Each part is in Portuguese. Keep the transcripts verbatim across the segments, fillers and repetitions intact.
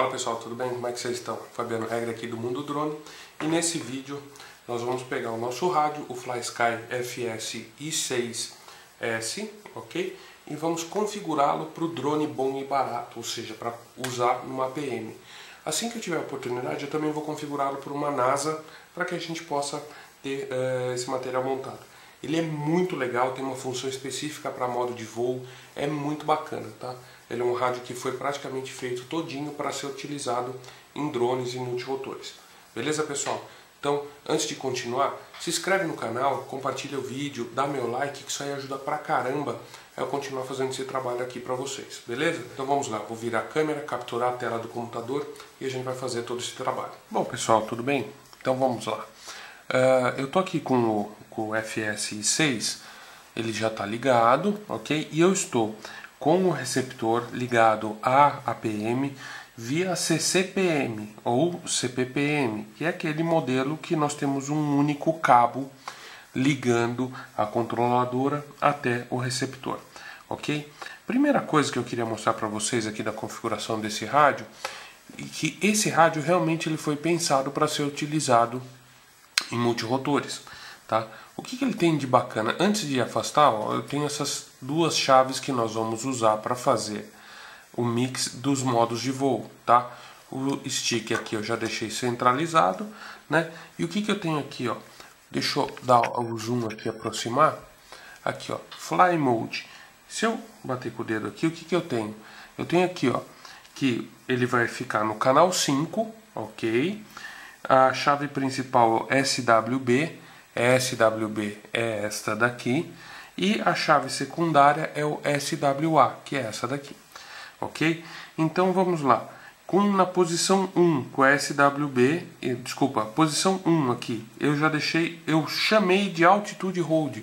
Fala pessoal, tudo bem? Como é que vocês estão? Fabiano Regra aqui do Mundo Drone. E nesse vídeo nós vamos pegar o nosso rádio, o Flysky F S I seis S, ok? E vamos configurá-lo para o drone bom e barato, ou seja, para usar numa A P M. Assim que eu tiver a oportunidade, eu também vou configurá-lo para uma Naza, para que a gente possa ter uh, esse material montado. Ele é muito legal, tem uma função específica para modo de voo, é muito bacana, tá? Ele é um rádio que foi praticamente feito todinho para ser utilizado em drones e multirotores. Beleza, pessoal? Então, antes de continuar, se inscreve no canal, compartilha o vídeo, dá meu like, que isso aí ajuda pra caramba eu continuar fazendo esse trabalho aqui pra vocês, beleza? Então vamos lá, vou virar a câmera, capturar a tela do computador e a gente vai fazer todo esse trabalho. Bom, pessoal, tudo bem? Então vamos lá. Uh, eu tô aqui com o, com o F S I seis, ele já está ligado, ok? E eu estou com o receptor ligado à A P M via C C P M ou C P P M, que é aquele modelo que nós temos um único cabo ligando a controladora até o receptor, ok? Primeira coisa que eu queria mostrar para vocês aqui da configuração desse rádio, é que esse rádio realmente ele foi pensado para ser utilizado em multirotores, tá? O que, que ele tem de bacana? Antes de afastar, ó, eu tenho essas duas chaves que nós vamos usar para fazer o mix dos modos de voo, tá? O stick aqui eu já deixei centralizado, né? E o que, que eu tenho aqui, ó? Deixa eu dar o zoom aqui, aproximar. Aqui, ó, Fly Mode. Se eu bater com o dedo aqui, o que, que eu tenho? Eu tenho aqui, ó, que ele vai ficar no canal cinco, ok? A chave principal S W B, S W B é esta daqui, e a chave secundária é o S W A, que é essa daqui, ok? Então vamos lá, com, na posição um, com a S W B, e, desculpa, posição um aqui, eu já deixei, eu chamei de Altitude Hold,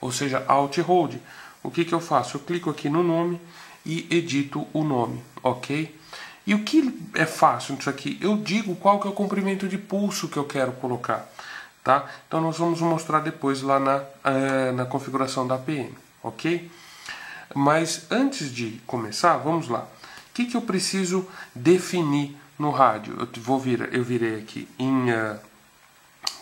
ou seja, Alt Hold. O que que eu faço? Eu clico aqui no nome e edito o nome, ok? E o que é fácil nisso aqui? Eu digo qual que é o comprimento de pulso que eu quero colocar, tá? Então nós vamos mostrar depois lá na, uh, na configuração da A P M, ok? Mas antes de começar, vamos lá. O que, que eu preciso definir no rádio? Eu, vou vir, eu virei aqui em uh,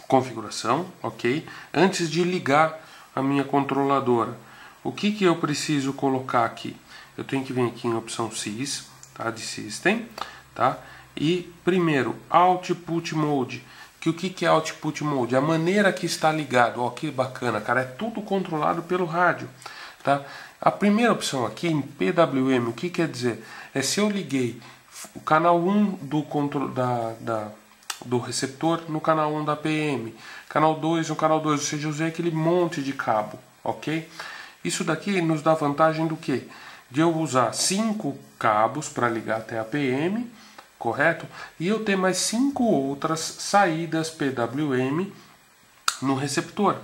configuração, ok? Antes de ligar a minha controladora, o que, que eu preciso colocar aqui? Eu tenho que vir aqui em opção S I S, de System, tá? E primeiro, Output Mode. Que o que é Output Mode? A maneira que está ligado, ó, que bacana, cara, é tudo controlado pelo rádio, tá? A primeira opção aqui em P W M, o que quer dizer? É se eu liguei o canal um do, contro da, da, do receptor no canal um da A P M, canal dois no canal dois, ou seja, eu usei aquele monte de cabo, ok? Isso daqui nos dá vantagem do que? De eu usar cinco cabos para ligar até a A P M, correto? E eu ter mais cinco outras saídas P W M no receptor,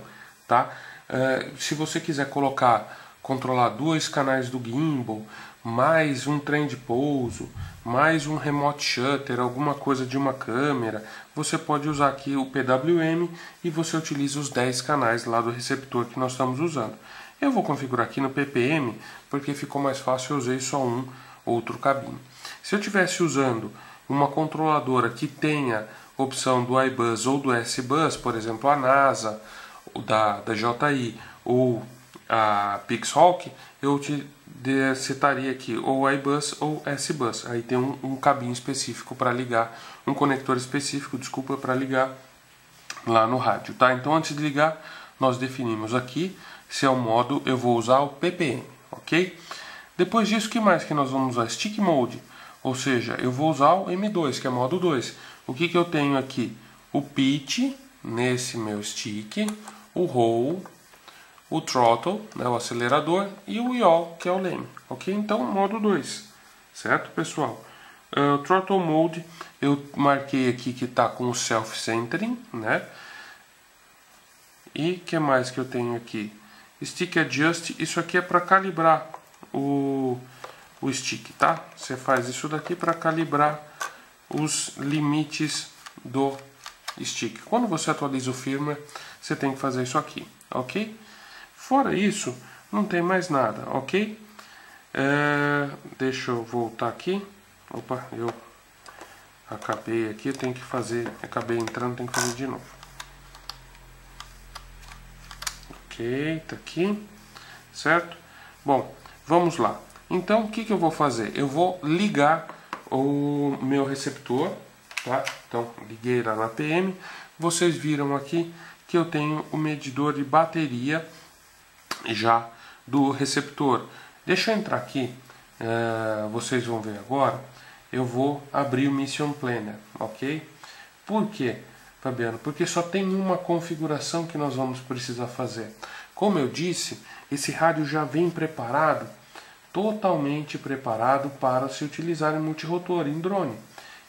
tá? Uh, se você quiser colocar, controlar dois canais do gimbal, mais um trem de pouso, mais um remote shutter, alguma coisa de uma câmera, você pode usar aqui o P W M e você utiliza os dez canais lá do receptor que nós estamos usando. Eu vou configurar aqui no P P M, porque ficou mais fácil, eu usei só um outro cabinho. Se eu estivesse usando uma controladora que tenha opção do iBus ou do S-Bus, por exemplo, a Naza, da, da D J I ou a PixHawk, eu te setaria aqui ou iBus ou S-Bus. Aí tem um, um cabinho específico para ligar, um conector específico, desculpa, para ligar lá no rádio, tá? Então antes de ligar, nós definimos aqui. Se é o modo, eu vou usar o P P M, ok? Depois disso, o que mais que nós vamos usar? Stick Mode, ou seja, eu vou usar o M dois, que é modo dois. O que, que eu tenho aqui? O pitch, nesse meu stick, o roll, o throttle, né, o acelerador, e o yaw, que é o leme, ok? Então, modo dois, certo, pessoal? Uh, throttle Mode, eu marquei aqui que está com o self-centering, né? E o que mais que eu tenho aqui? Stick Adjust, isso aqui é para calibrar o, o stick, tá? Você faz isso daqui para calibrar os limites do stick. Quando você atualiza o firmware, você tem que fazer isso aqui, ok? Fora isso, não tem mais nada, ok? É, deixa eu voltar aqui. Opa, eu acabei aqui, tem que fazer, acabei entrando, tem que fazer de novo. Ok, tá aqui, certo? Bom, vamos lá. Então, o que que eu vou fazer? Eu vou ligar o meu receptor, tá? Então, liguei lá na P M. Vocês viram aqui que eu tenho o medidor de bateria já do receptor. Deixa eu entrar aqui, uh, vocês vão ver agora. Eu vou abrir o Mission Planner, ok? Por quê, Fabiano? Porque só tem uma configuração que nós vamos precisar fazer. Como eu disse, esse rádio já vem preparado, totalmente preparado para se utilizar em multirotor, em drone.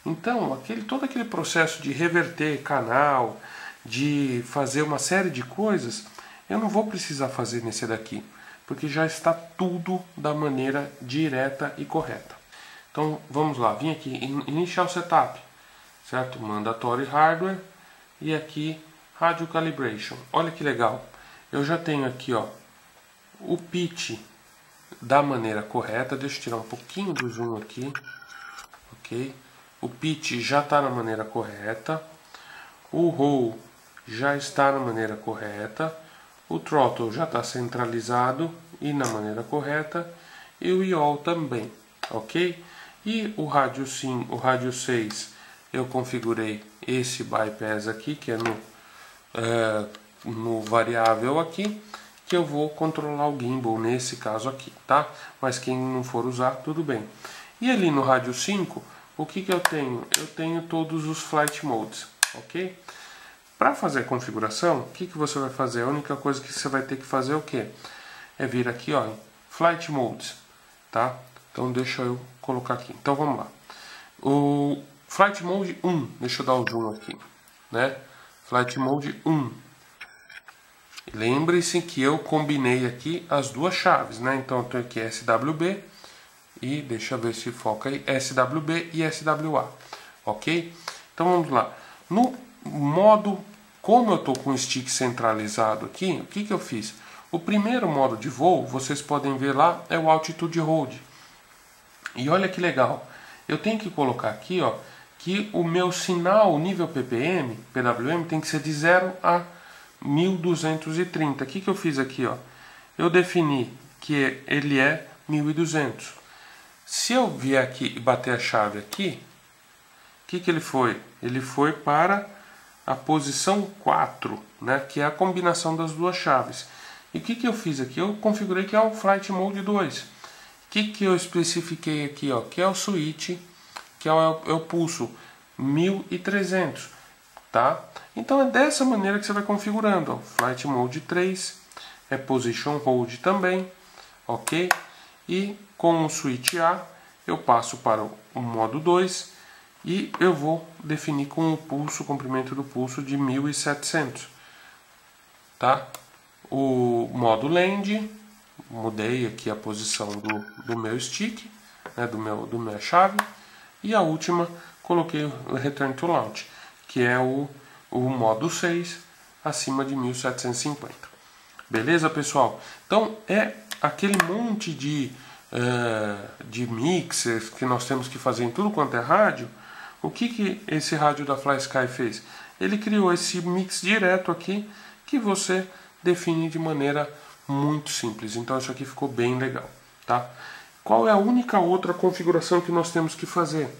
Então, aquele, todo aquele processo de reverter canal, de fazer uma série de coisas, eu não vou precisar fazer nesse daqui, porque já está tudo da maneira direta e correta. Então, vamos lá, vim aqui, iniciar o setup, certo? Mandatory hardware, e aqui, radio calibration. Olha que legal, eu já tenho aqui, ó, o pitch da maneira correta. Deixa eu tirar um pouquinho do zoom aqui, ok? O pitch já está na maneira correta, o roll já está na maneira correta, o throttle já está centralizado e na maneira correta, e o yaw também, ok? E o rádio sim, o rádio seis, eu configurei esse bypass aqui, que é no, é, no variável aqui, que eu vou controlar o gimbal nesse caso aqui, tá? Mas quem não for usar, tudo bem. E ali no rádio cinco, o que que eu tenho? Eu tenho todos os flight modes, ok? Para fazer a configuração, o que que você vai fazer? A única coisa que você vai ter que fazer é o quê? É vir aqui, ó, em flight modes, tá? Então deixa eu colocar aqui. Então vamos lá. O flight mode um, deixa eu dar o zoom aqui, né? Flight mode um. Lembre-se que eu combinei aqui as duas chaves, né? Então eu tenho aqui S W B e deixa eu ver se foca aí, S W B e S W A, ok? Então vamos lá. No modo, como eu estou com o stick centralizado aqui, o que que eu fiz? O primeiro modo de voo, vocês podem ver lá, é o Altitude Hold. E olha que legal, eu tenho que colocar aqui, ó, que o meu sinal nível P P M, P W M, tem que ser de zero a mil duzentos e trinta. O que que eu fiz aqui, ó? Eu defini que ele é mil e duzentos. Se eu vier aqui e bater a chave aqui, o que que ele foi? Ele foi para a posição quatro, né? Que é a combinação das duas chaves. E o que que eu fiz aqui? Eu configurei que é o Flight Mode dois. O que que eu especifiquei aqui, ó? Que é o switch, que é o, é o pulso mil e trezentos, tá? Então é dessa maneira que você vai configurando, ó. Flight Mode três, é Position Hold também, ok? E com o switch A, eu passo para o modo dois e eu vou definir com o pulso, o comprimento do pulso de mil e setecentos, tá? O modo land, mudei aqui a posição do, do meu stick, né, do meu, do minha chave. E a última, coloquei o return to launch, que é o, o modo seis, acima de mil setecentos e cinquenta. Beleza, pessoal? Então é aquele monte de Uh, de mixers que nós temos que fazer em tudo quanto é rádio. O que que esse rádio da Flysky fez? Ele criou esse mix direto aqui que você define de maneira muito simples. Então isso aqui ficou bem legal, tá? Qual é a única outra configuração que nós temos que fazer,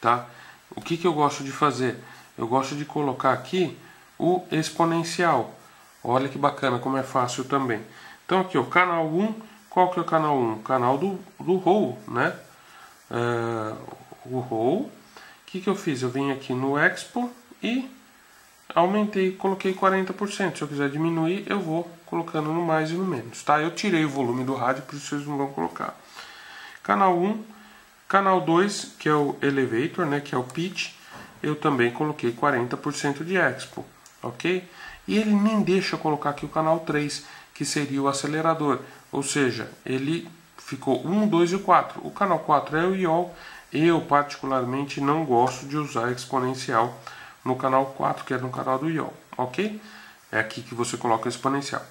tá? O que que eu gosto de fazer? Eu gosto de colocar aqui o exponencial. Olha que bacana, como é fácil também. Então aqui o canal um. Qual que é o canal um? Canal do, do roll, né? Uh, o roll. O que que eu fiz? Eu vim aqui no Expo e aumentei, coloquei quarenta por cento. Se eu quiser diminuir, eu vou colocando no mais e no menos, tá? Eu tirei o volume do rádio, por isso vocês não vão colocar. Canal um. Canal dois, que é o Elevator, né? Que é o pitch. Eu também coloquei quarenta por cento de Expo, ok? E ele nem deixa eu colocar aqui o canal três, que seria o acelerador. Ou seja, ele ficou um, dois e quatro. O canal quatro é o yaw. Eu particularmente não gosto de usar exponencial no canal quatro, que é no canal do yaw, ok? É aqui que você coloca exponencial.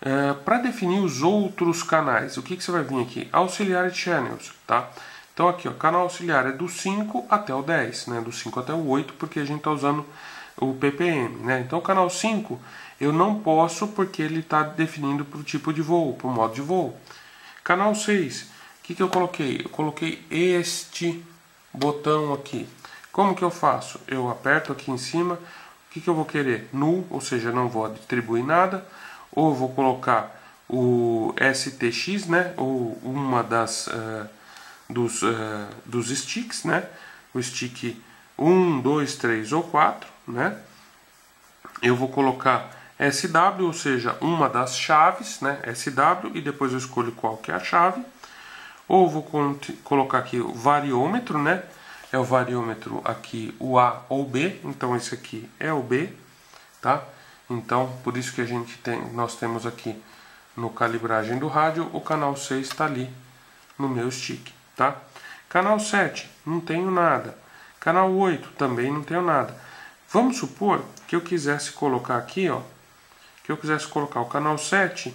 É, para definir os outros canais, o que que você vai vir aqui? Auxiliary channels, tá? Então aqui, ó, canal auxiliar é do cinco até o dez, né? Do cinco até o oito, porque a gente está usando o P P M, né? Então o canal cinco eu não posso, porque ele está definindo para o tipo de voo, para o modo de voo. Canal seis, o que, que eu coloquei? Eu coloquei este botão aqui. Como que eu faço? Eu aperto aqui em cima. O que, que eu vou querer? Null, ou seja, não vou atribuir nada. Ou vou colocar o S T X, né? Ou uma das... Uh, Dos, uh, dos sticks, né? O stick um, dois, três ou quatro, né? Eu vou colocar S W, ou seja, uma das chaves, né? S W, e depois eu escolho qual que é a chave. Ou vou colocar aqui o variômetro, né? É o variômetro aqui, o A ou B. Então esse aqui é o B, tá? Então por isso que a gente tem, nós temos aqui no calibragem do rádio, o canal seis está ali no meu stick. Tá? Canal sete, não tenho nada. Canal oito, também não tenho nada. Vamos supor que eu quisesse colocar aqui, ó, que eu quisesse colocar o canal sete,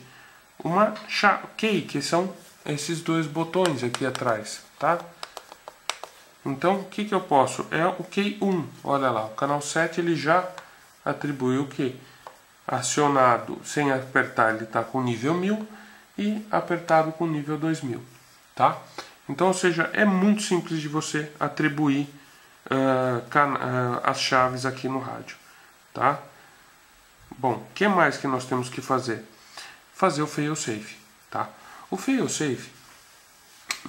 uma chave, que são esses dois botões aqui atrás, tá? Então, o que que eu posso? É o key um, olha lá, o canal sete ele já atribuiu o que? Acionado sem apertar, ele está com nível mil, e apertado com nível dois mil, tá? Então, ou seja, é muito simples de você atribuir uh, uh, as chaves aqui no rádio, tá? Bom, o que mais que nós temos que fazer? Fazer o fail-safe, tá? O fail-safe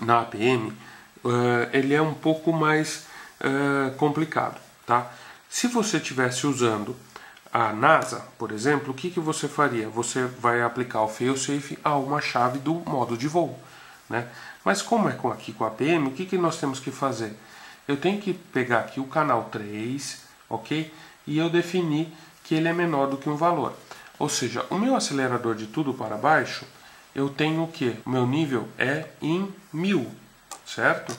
na A P M, uh, ele é um pouco mais uh, complicado, tá? Se você estivesse usando a Naza, por exemplo, o que, que você faria? Você vai aplicar o fail-safe a uma chave do modo de voo, né? Mas como é com aqui com a A P M, o que, que nós temos que fazer? Eu tenho que pegar aqui o canal três, ok? E eu defini que ele é menor do que um valor. Ou seja, o meu acelerador de tudo para baixo, eu tenho o que? O meu nível é em mil, certo?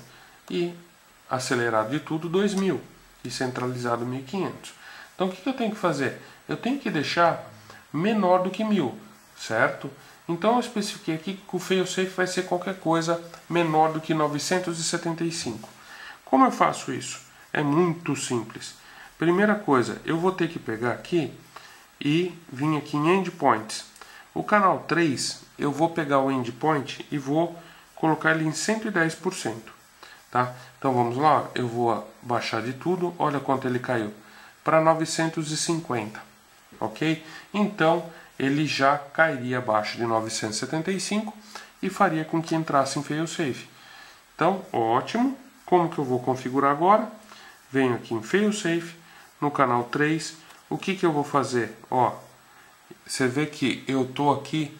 E acelerado de tudo, dois mil. E centralizado, mil e quinhentos. Então o que, que eu tenho que fazer? Eu tenho que deixar menor do que mil, certo? Então eu especifiquei aqui que o failsafe vai ser qualquer coisa menor do que novecentos e setenta e cinco. Como eu faço isso? É muito simples. Primeira coisa, eu vou ter que pegar aqui e vir aqui em endpoints. O canal três, eu vou pegar o endpoint e vou colocar ele em cento e dez por cento. Tá? Então vamos lá, eu vou baixar de tudo, olha quanto ele caiu, para novecentos e cinquenta. Ok? Então ele já cairia abaixo de novecentos e setenta e cinco e faria com que entrasse em failsafe. Então, ótimo. Como que eu vou configurar agora? Venho aqui em failsafe, no canal três. O que que eu vou fazer? Ó, você vê que eu tô aqui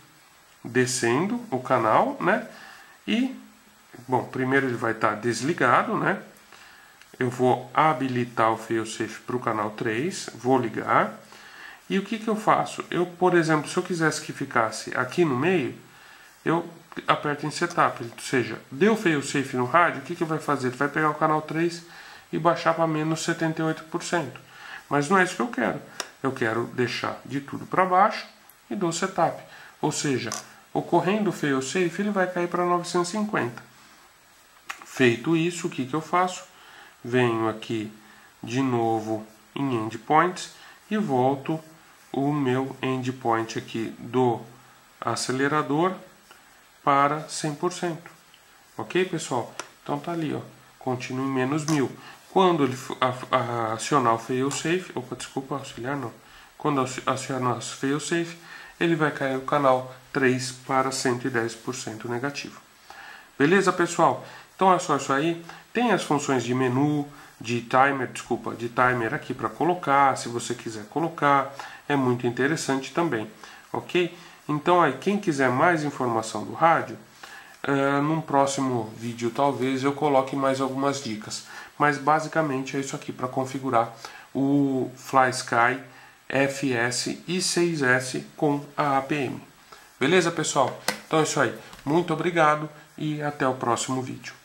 descendo o canal, né? E, bom, primeiro ele vai estar desligado, né? Eu vou habilitar o failsafe para o canal três, vou ligar. E o que que eu faço? Eu, por exemplo, se eu quisesse que ficasse aqui no meio, eu aperto em setup, ou seja, deu failsafe no rádio, o que que vai fazer? Ele vai pegar o canal três e baixar para menos setenta e oito por cento. Mas não é isso que eu quero. Eu quero deixar de tudo para baixo e dou setup. Ou seja, ocorrendo o failsafe, ele vai cair para novecentos e cinquenta. Feito isso, o que que eu faço? Venho aqui de novo em endpoints e volto o meu endpoint aqui do acelerador para cem por cento. Ok, pessoal? Então tá ali, ó. Continua em menos mil. Quando ele acionar o failsafe, opa, desculpa, auxiliar não. Quando acionar o failsafe, ele vai cair o canal três para cento e dez por cento negativo. Beleza, pessoal? Então é só isso aí. Tem as funções de menu, de timer, desculpa, de timer aqui para colocar, se você quiser colocar, é muito interessante também, ok? Então aí, quem quiser mais informação do rádio, uh, num próximo vídeo talvez eu coloque mais algumas dicas, mas basicamente é isso aqui para configurar o Flysky F S I seis S com a A P M. Beleza, pessoal? Então é isso aí, muito obrigado e até o próximo vídeo.